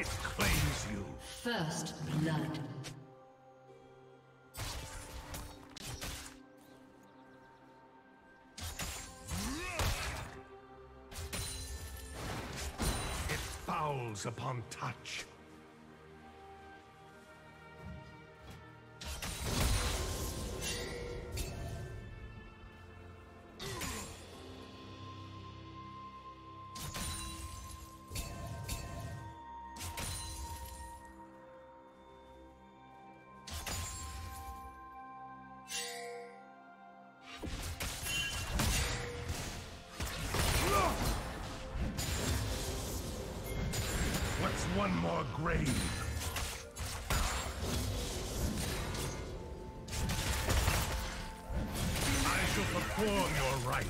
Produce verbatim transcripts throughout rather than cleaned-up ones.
It claims you. First blood. It fouls upon touch. One more grave. I shall perform your right.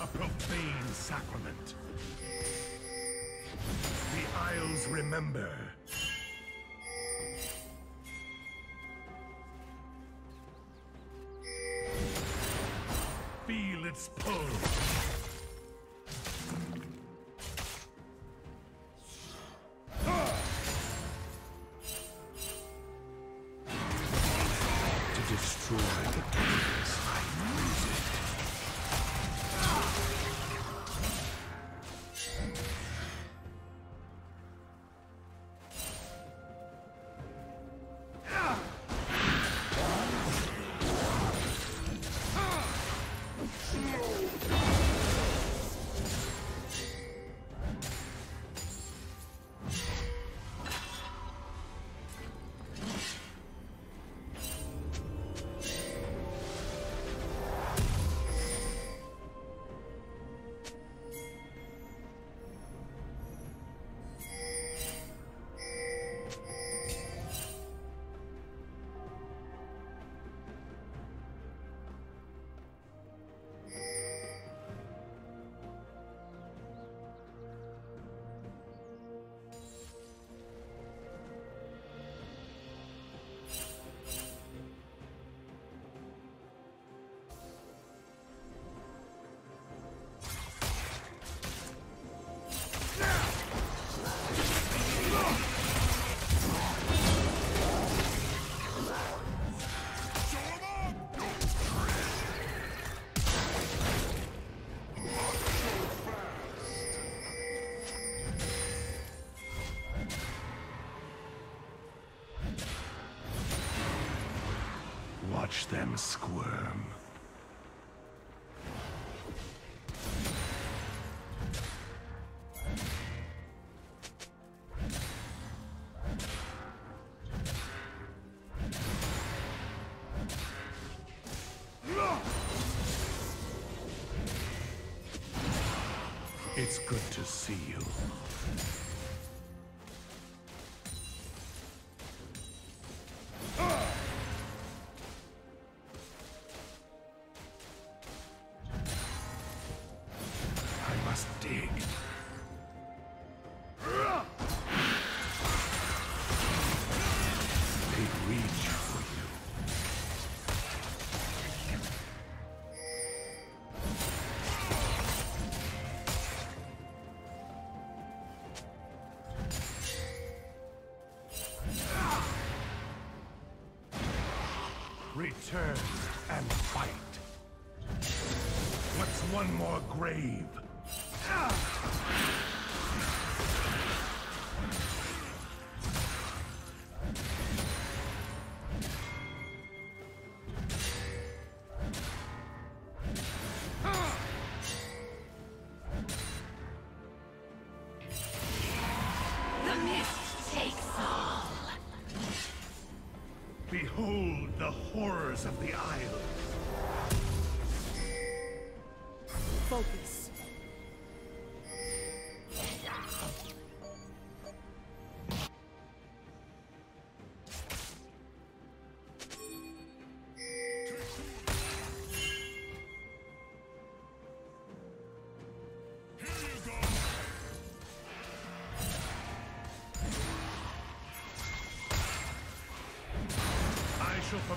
A profane sacrament. Isles remember. Feel its pull. Watch them squirm. It's good to see you. Return and fight. What's one more grave? Behold the horrors of the isle. Focus. Here you go. shall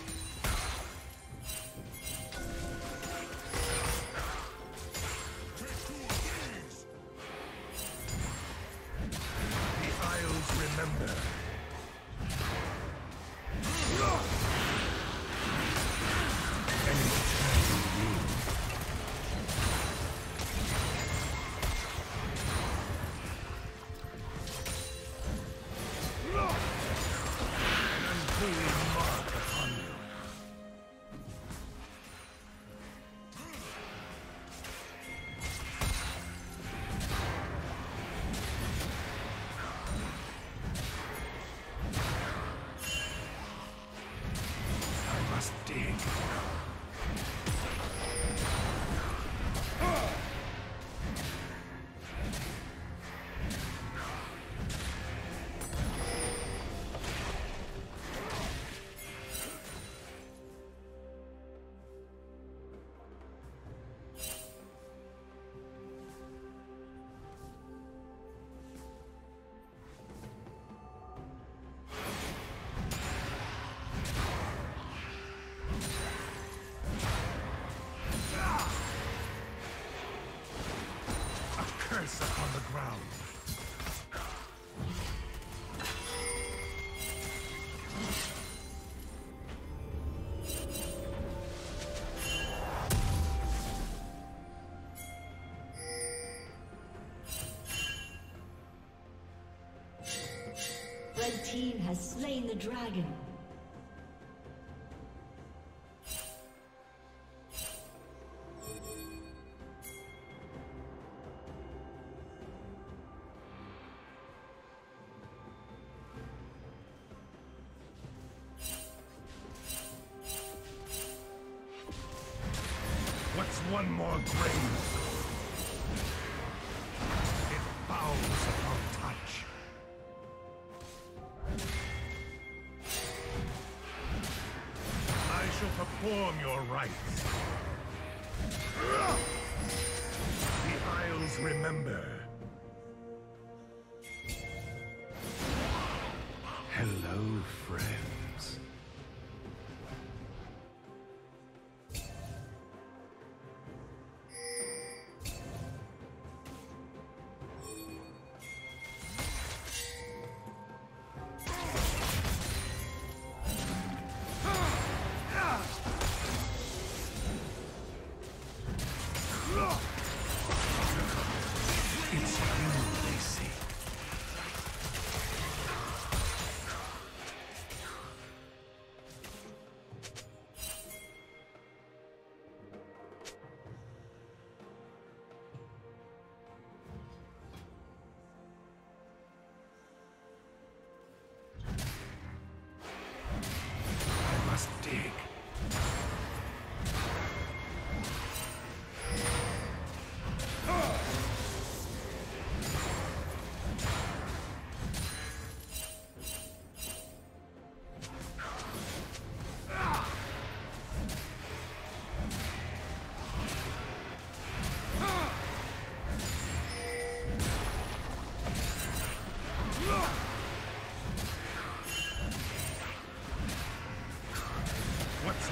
The Isles remember. Red team has slain the dragon. What's one more grave? Perform your rites. The Isles remember. Hello, friends.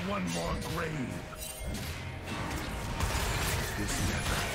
One more grave. This never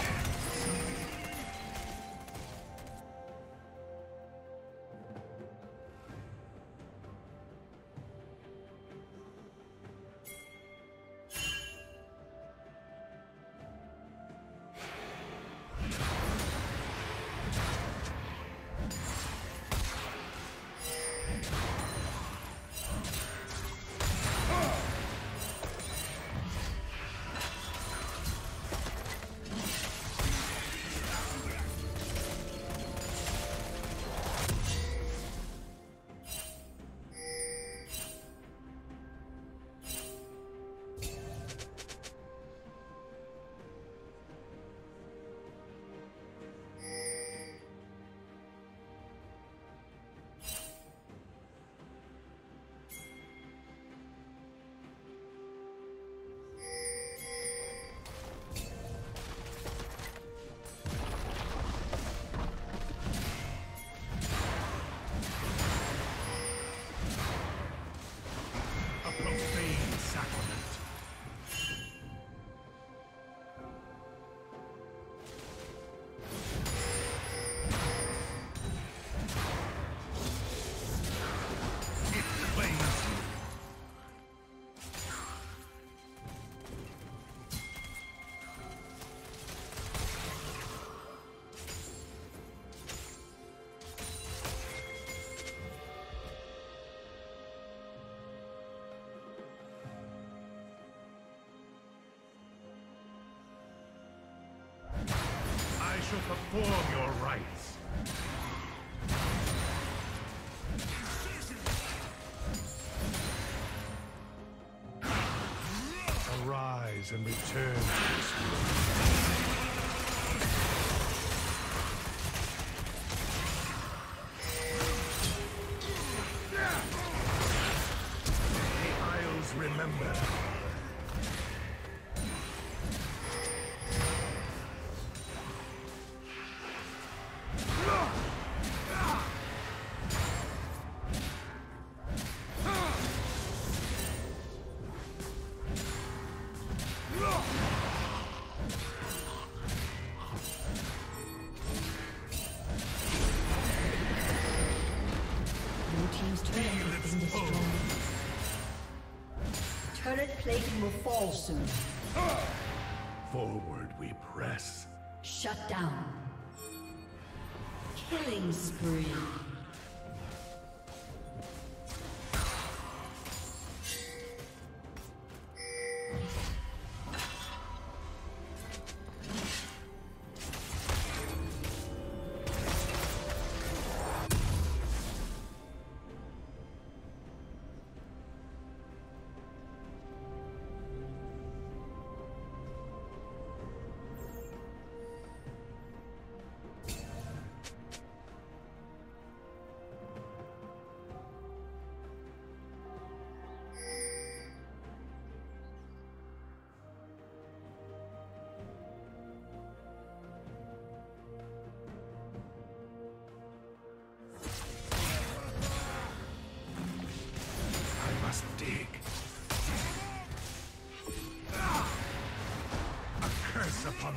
Perform your rites. Arise and return to this world. The Isles remember. Turret plating will fall soon. Forward we press. Shut down. Killing spree. On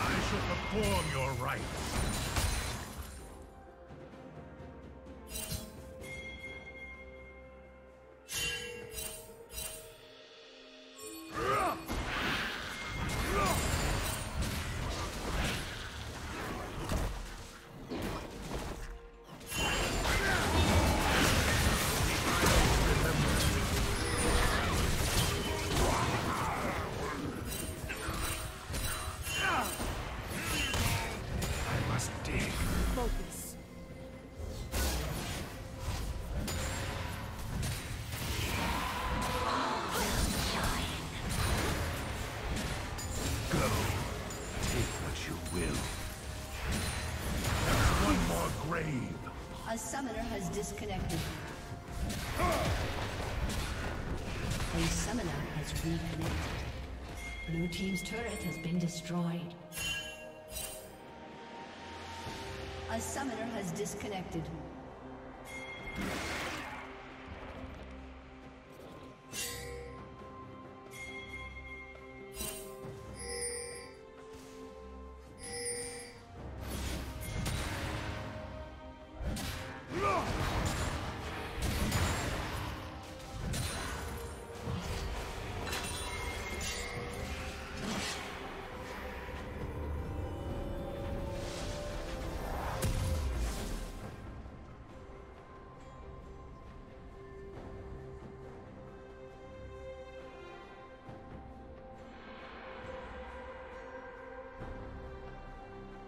I shall perform your rites. A summoner has disconnected. A summoner has reconnected. Blue team's turret has been destroyed. A summoner has disconnected.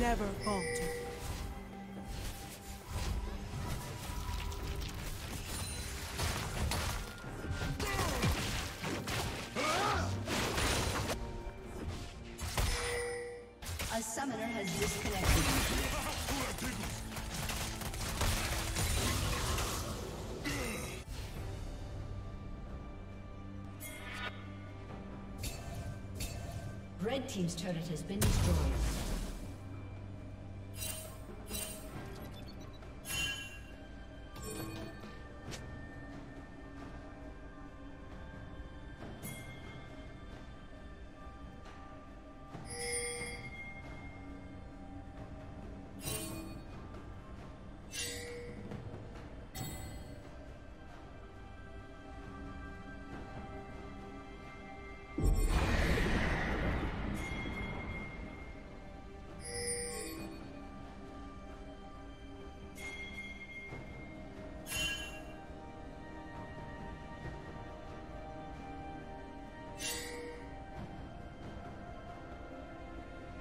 Never falter. A summoner has disconnected. Red team's turret has been destroyed.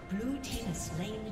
Blue team has slain the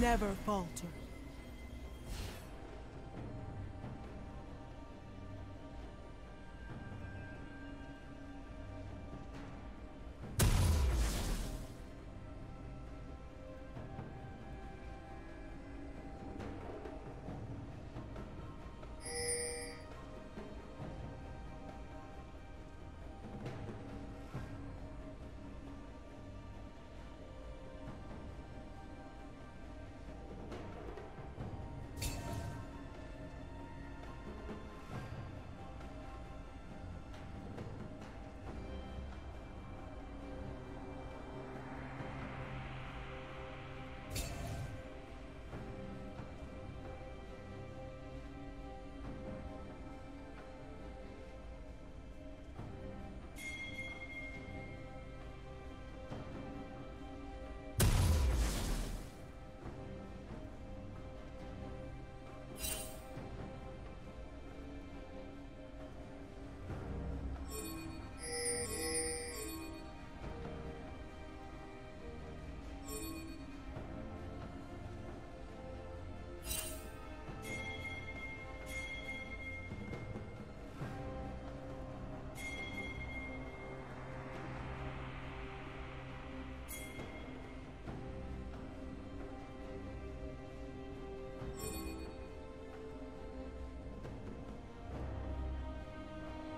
Never falter.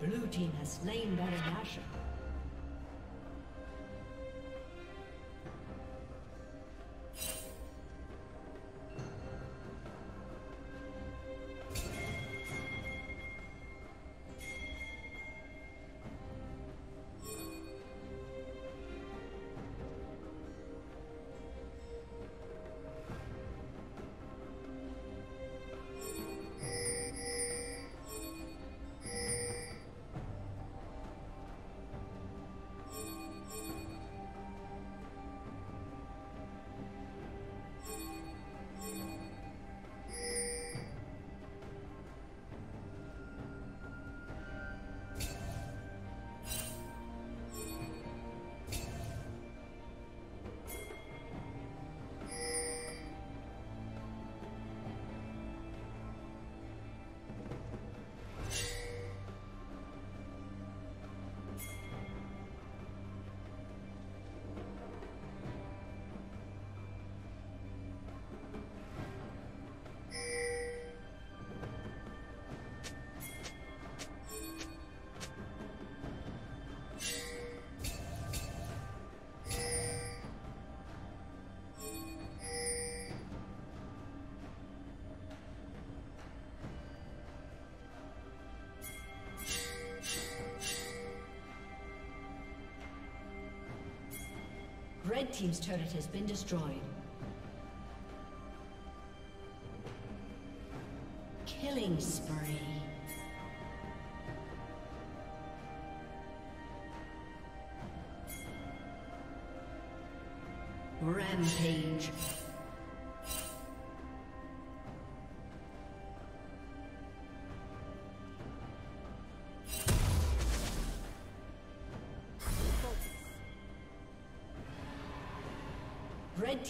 Blue team has slain Baron Nashor. Red Team's turret has been destroyed. Killing spree. Rampage. Red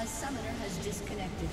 A summoner has disconnected.